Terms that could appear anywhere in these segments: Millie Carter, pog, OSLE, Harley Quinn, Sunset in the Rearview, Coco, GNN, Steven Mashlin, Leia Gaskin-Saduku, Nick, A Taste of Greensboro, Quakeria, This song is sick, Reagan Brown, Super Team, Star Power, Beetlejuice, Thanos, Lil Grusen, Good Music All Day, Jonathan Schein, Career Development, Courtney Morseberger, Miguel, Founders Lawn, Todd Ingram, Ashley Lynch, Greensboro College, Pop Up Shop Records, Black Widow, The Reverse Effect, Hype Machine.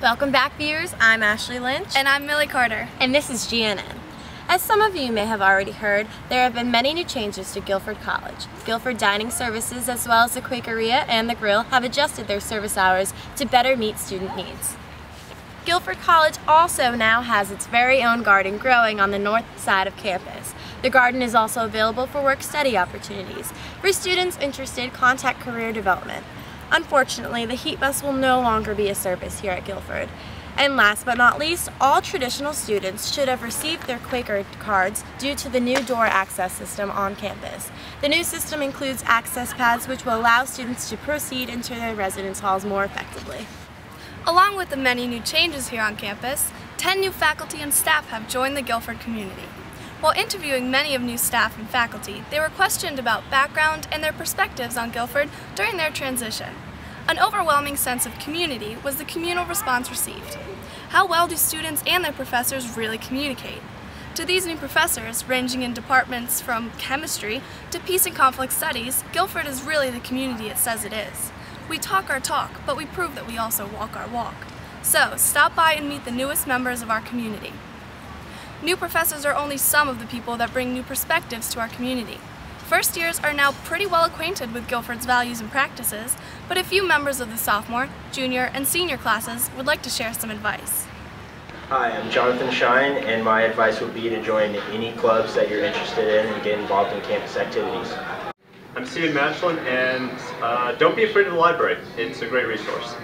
Welcome back, viewers. I'm Ashley Lynch. And I'm Millie Carter. And this is GNN. As some of you may have already heard, there have been many new changes to Guilford College. Guilford Dining Services, as well as the Quakeria and the Grill, have adjusted their service hours to better meet student needs. Guilford College also now has its very own garden growing on the north side of campus. The garden is also available for work-study opportunities. For students interested, contact Career Development. Unfortunately, the heat bus will no longer be a service here at Guilford. And last but not least, all traditional students should have received their Quaker cards due to the new door access system on campus. The new system includes access pads which will allow students to proceed into their residence halls more effectively. Along with the many new changes here on campus, 10 new faculty and staff have joined the Guilford community. While interviewing many of new staff and faculty, they were questioned about background and their perspectives on Guilford during their transition. An overwhelming sense of community was the communal response received. How well do students and their professors really communicate? To these new professors, ranging in departments from chemistry to peace and conflict studies, Guilford is really the community it says it is. We talk our talk, but we prove that we also walk our walk. So, stop by and meet the newest members of our community. New professors are only some of the people that bring new perspectives to our community. First years are now pretty well acquainted with Guilford's values and practices, but a few members of the sophomore, junior, and senior classes would like to share some advice. Hi, I'm Jonathan Schein, and my advice would be to join any clubs that you're interested in and get involved in campus activities. I'm Steven Mashlin, and don't be afraid of the library. It's a great resource.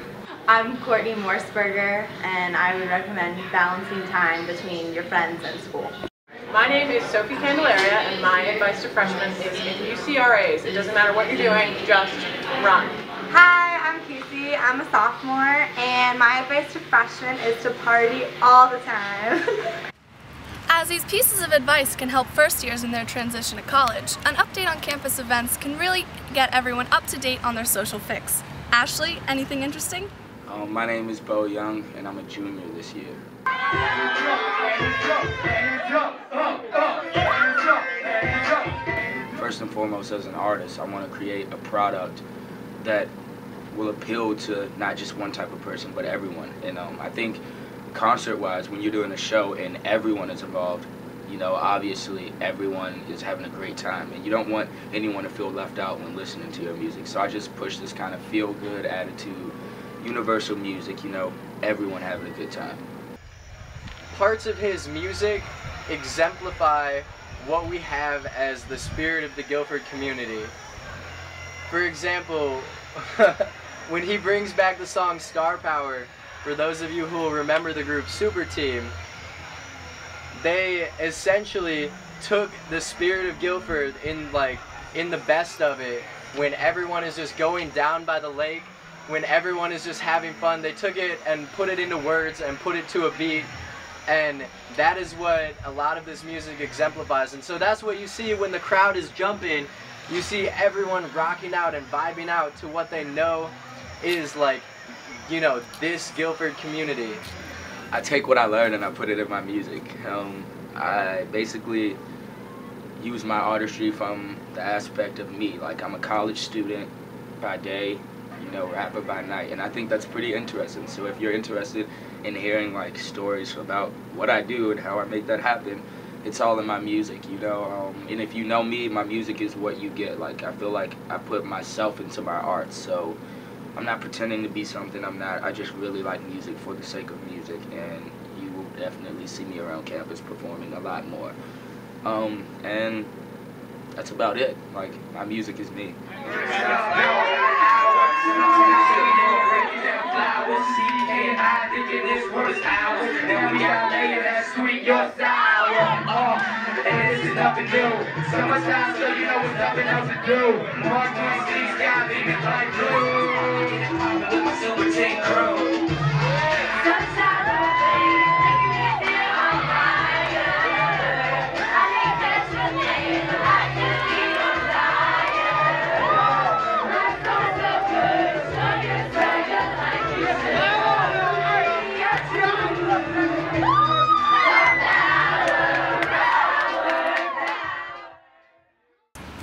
I'm Courtney Morseberger, and I would recommend balancing time between your friends and school. My name is Sophie Candelaria, and my advice to freshmen is in UCRAs. It doesn't matter what you're doing, just run. Hi, I'm Casey. I'm a sophomore, and my advice to freshmen is to party all the time. As these pieces of advice can help first years in their transition to college, an update on campus events can really get everyone up to date on their social fix. Ashley, anything interesting? My name is Beau Young, and I'm a junior this year. First and foremost, as an artist, I want to create a product that will appeal to not just one type of person, but everyone. And I think concert-wise, when you're doing a show and everyone is involved, you know, obviously everyone is having a great time, and you don't want anyone to feel left out when listening to your music. So I just push this kind of feel-good attitude. Universal music, you know, everyone having a good time. Parts of his music exemplify what we have as the spirit of the Guilford community. For example, when he brings back the song Star Power, for those of you who will remember the group Super Team, they essentially took the spirit of Guilford in the best of it, when everyone is just going down by the lake, when everyone is just having fun. They took it and put it into words and put it to a beat, and that is what a lot of this music exemplifies. And so that's what you see when the crowd is jumping. You see everyone rocking out and vibing out to what they know is, like, you know, this Guilford community. I take what I learned and I put it in my music. I basically use my artistry from the aspect of me. Like, I'm a college student by day, you know, rapper by night, and I think that's pretty interesting. So if you're interested in hearing, like, stories about what I do and how I make that happen, it's all in my music, you know. And if you know me, my music is what you get. Like, I feel like I put myself into my art, so I'm not pretending to be something I'm not. I just really like music for the sake of music, and you will definitely see me around campus performing a lot more. And that's about it. Like, my music is me.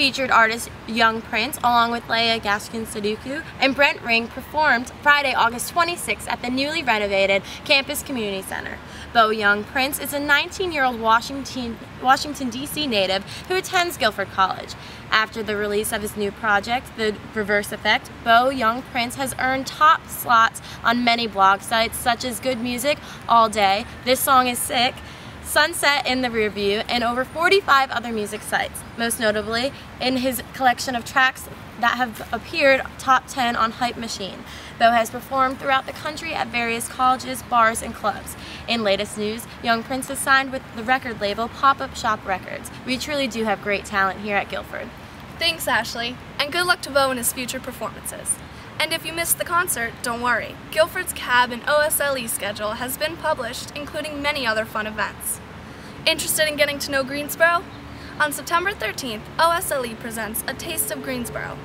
featured artist Young Prince, along with Leia Gaskin-Saduku and Brent Ring, performed Friday, August 26th at the newly renovated Campus Community Center. Beau Young Prince is a 19-year-old Washington, D.C. native who attends Guilford College. After the release of his new project, The Reverse Effect, Beau Young Prince has earned top slots on many blog sites such as Good Music All Day, This Song is Sick, Sunset in the Rearview, and over 45 other music sites. Most notably, in his collection of tracks that have appeared top 10 on Hype Machine. Beau has performed throughout the country at various colleges, bars, and clubs. In latest news, Young Prince is signed with the record label Pop Up Shop Records. We truly do have great talent here at Guilford. Thanks, Ashley, and good luck to Beau in his future performances. And if you missed the concert, don't worry. Guilford's CAB and OSLE schedule has been published, including many other fun events. Interested in getting to know Greensboro? On September 13th, OSLE presents A Taste of Greensboro.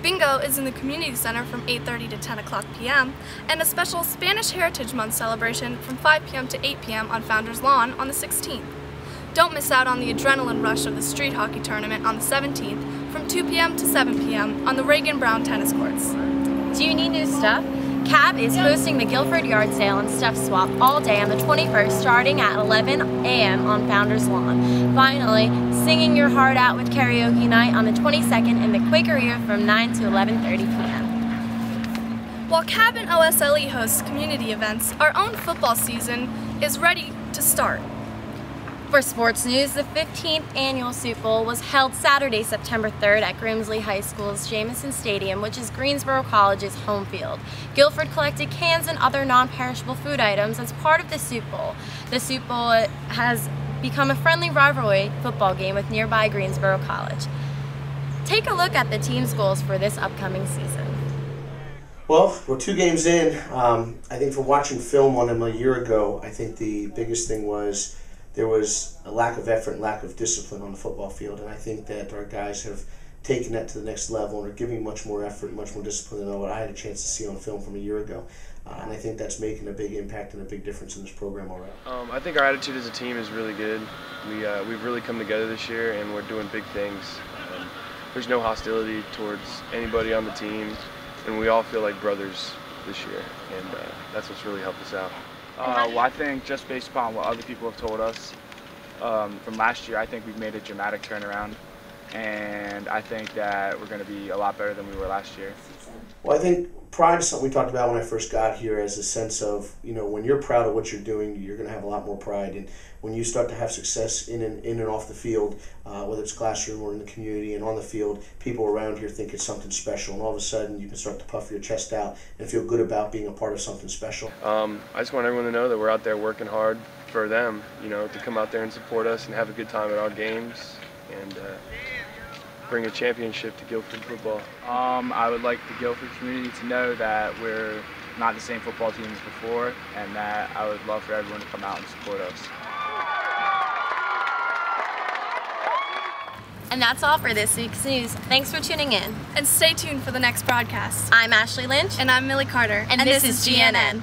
Bingo is in the community center from 8:30 to 10:00 p.m. and a special Spanish Heritage Month celebration from 5 p.m. to 8 p.m. on Founders Lawn on the 16th. Don't miss out on the adrenaline rush of the street hockey tournament on the 17th from 2 p.m. to 7 p.m. on the Reagan Brown tennis courts. Do you need new stuff? CAB is hosting the Guilford Yard Sale and Stuff Swap all day on the 21st, starting at 11 a.m. on Founders Lawn. Finally, singing your heart out with karaoke night on the 22nd in the Quakeria from 9 to 11:30 p.m. While CAB and OSLE hosts community events, our own football season is ready to start. For sports news, the 15th annual Soup Bowl was held Saturday, September 3rd at Grimsley High School's Jamison Stadium, which is Greensboro College's home field. Guilford collected cans and other non-perishable food items as part of the Soup Bowl. The Soup Bowl has become a friendly rivalry football game with nearby Greensboro College. Take a look at the team's goals for this upcoming season. Well, we're 2 games in. I think from watching film on them a year ago, I think the biggest thing was there was a lack of effort and lack of discipline on the football field, and I think that our guys have taken that to the next level and are giving much more effort, much more discipline than what I had a chance to see on film from a year ago. And I think that's making a big impact and a big difference in this program already. I think our attitude as a team is really good. We've really come together this year, and we're doing big things. There's no hostility towards anybody on the team, and we all feel like brothers this year, and that's what's really helped us out. Well, I think just based upon what other people have told us from last year, I think we've made a dramatic turnaround, and I think that we're going to be a lot better than we were last year. Well, I think pride is something we talked about when I first got here, as a sense of, you know, when you're proud of what you're doing, you're going to have a lot more pride, and when you start to have success in and off the field, whether it's classroom or in the community and on the field, people around here think it's something special, and all of a sudden you can start to puff your chest out and feel good about being a part of something special. I just want everyone to know that we're out there working hard for them, you know, to come out there and support us and have a good time at our games, and bring a championship to Guilford football. I would like the Guilford community to know that we're not the same football team as before, and that I would love for everyone to come out and support us. And that's all for this week's news. Thanks for tuning in. And stay tuned for the next broadcast. I'm Ashley Lynch. And I'm Millie Carter. And this is GNN.